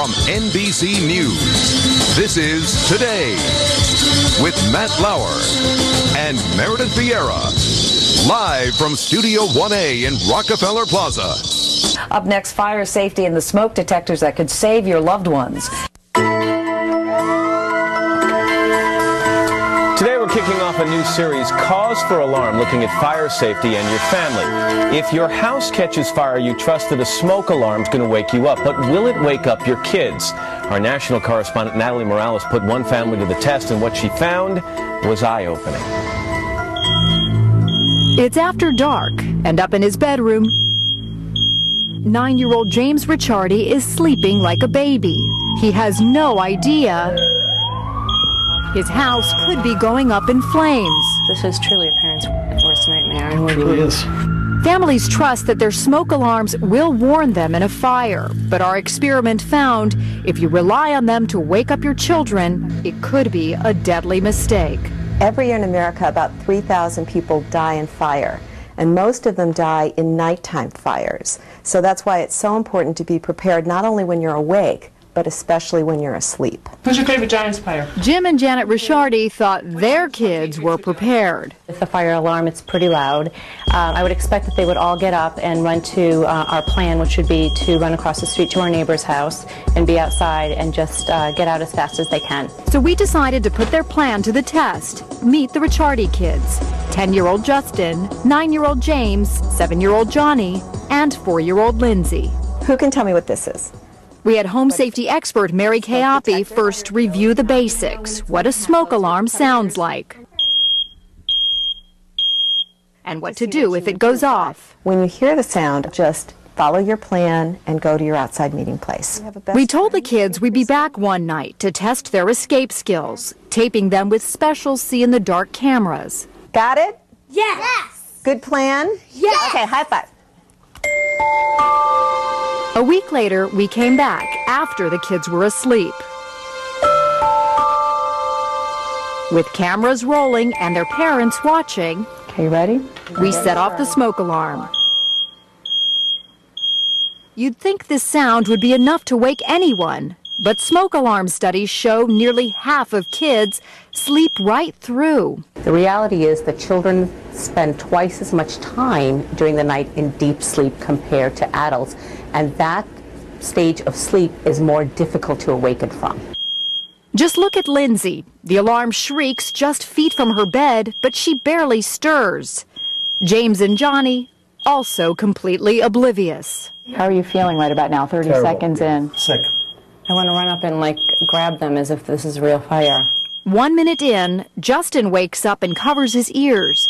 from NBC News. This is Today with Matt Lauer and Meredith Vieira, live from Studio 1A in Rockefeller Plaza. Up next, fire safety and the smoke detectors that could save your loved ones. Today we're kicking off a new series, Cause for Alarm, looking at fire safety and your family. If your house catches fire, you trust that a smoke alarm's going to wake you up, but will it wake up your kids? Our national correspondent Natalie Morales put one family to the test, and what she found was eye-opening. It's after dark, and up in his bedroom, 9-year-old James Ricciardi is sleeping like a baby. He has no idea his house could be going up in flames. This is truly a parent's worst nightmare. It really is. Families trust that their smoke alarms will warn them in a fire, but our experiment found if you rely on them to wake up your children, it could be a deadly mistake. Every year in America, about 3,000 people die in fire, and most of them die in nighttime fires. So that's why it's so important to be prepared, not only when you're awake, but especially when you're asleep. Who's your favorite Giants player? Jim and Janet Ricciardi thought their kids were prepared. With the fire alarm, it's pretty loud. I would expect that they would all get up and run to our plan, which would be to run across the street to our neighbor's house and be outside and just get out as fast as they can. So we decided to put their plan to the test. Meet the Ricciardi kids. 10-year-old Justin, 9-year-old James, 7-year-old Johnny, and 4-year-old Lindsay. Who can tell me what this is? We had home safety expert Mary Kayapi first review the basics, what a smoke alarm sounds like, and what to do if it goes off. When you hear the sound, just follow your plan and go to your outside meeting place. We told the kids we'd be back one night to test their escape skills, taping them with special see-in-the-dark cameras. Got it? Yes! Good plan? Yes! Okay, high five. A week later, we came back after the kids were asleep. With cameras rolling and their parents watching, okay, you ready? We set off the smoke alarm. You'd think this sound would be enough to wake anyone, but smoke alarm studies show nearly half of kids sleep right through. The reality is that children spend twice as much time during the night in deep sleep compared to adults, and that stage of sleep is more difficult to awaken from. Just look at Lindsay. The alarm shrieks just feet from her bed, but she barely stirs. James and Johnny, also completely oblivious. How are you feeling right about now, 30 Terrible. Seconds in? Sick. I want to run up and, like, grab them as if this is real fire. 1 minute in, Justin wakes up and covers his ears.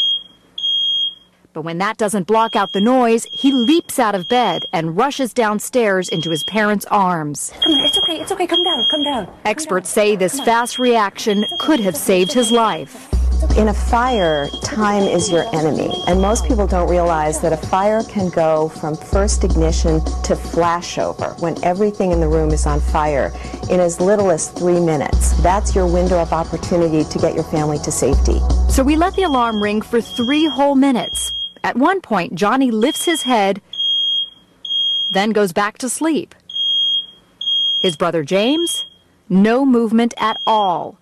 But when that doesn't block out the noise, he leaps out of bed and rushes downstairs into his parents' arms. Come on, it's okay, come down, come down. Experts say this fast reaction could have saved his life. In a fire, time is your enemy, and most people don't realize that a fire can go from first ignition to flashover, when everything in the room is on fire, in as little as 3 minutes. That's your window of opportunity to get your family to safety. So we let the alarm ring for 3 whole minutes. At one point, Johnny lifts his head, then goes back to sleep. His brother James, no movement at all.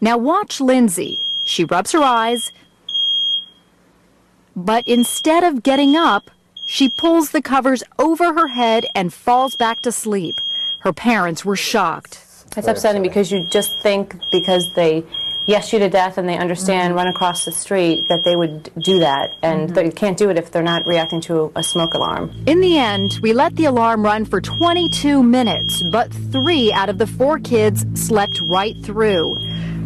Now watch Lindsay. She rubs her eyes, but instead of getting up, she pulls the covers over her head and falls back to sleep. Her parents were shocked. It's upsetting because you just think because they yes you to death and they understand run across the street that they would do that, and they can't do it if they're not reacting to a smoke alarm. In the end, we let the alarm run for 22 minutes, but 3 out of the 4 kids slept right through.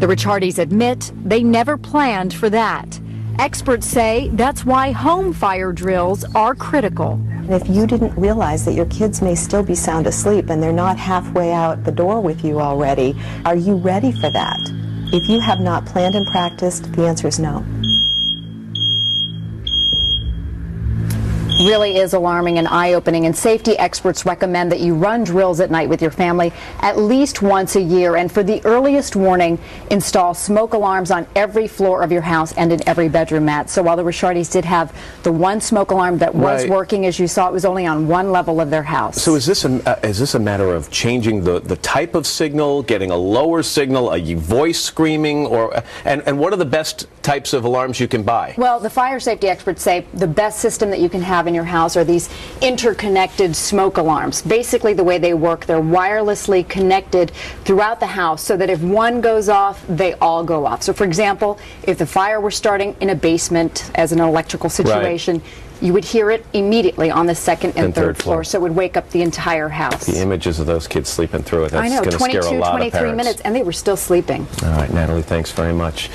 The Ricciardis admit they never planned for that. Experts say that's why home fire drills are critical. If you didn't realize that your kids may still be sound asleep and they're not halfway out the door with you already, are you ready for that? If you have not planned and practiced, the answer is no. really is alarming and eye-opening, and safety experts recommend that you run drills at night with your family at least once a year. And for the earliest warning, install smoke alarms on every floor of your house and in every bedroom, Matt. So while the Ricciardis did have the one smoke alarm that was working, as you saw, it was only on one level of their house. So is this a matter of changing the type of signal, getting a lower signal, a voice screaming, or and what are the best types of alarms you can buy? Well, the fire safety experts say the best system that you can have in your house are these interconnected smoke alarms. Basically, the way they work, they're wirelessly connected throughout the house so that if one goes off, they all go off. So, for example, if the fire were starting in a basement as an electrical situation, you would hear it immediately on the second and third floor, so it would wake up the entire house. The images of those kids sleeping through it, that's going to scare a lot of parents. I know, 22, 23 minutes, and they were still sleeping. All right, Natalie, thanks very much.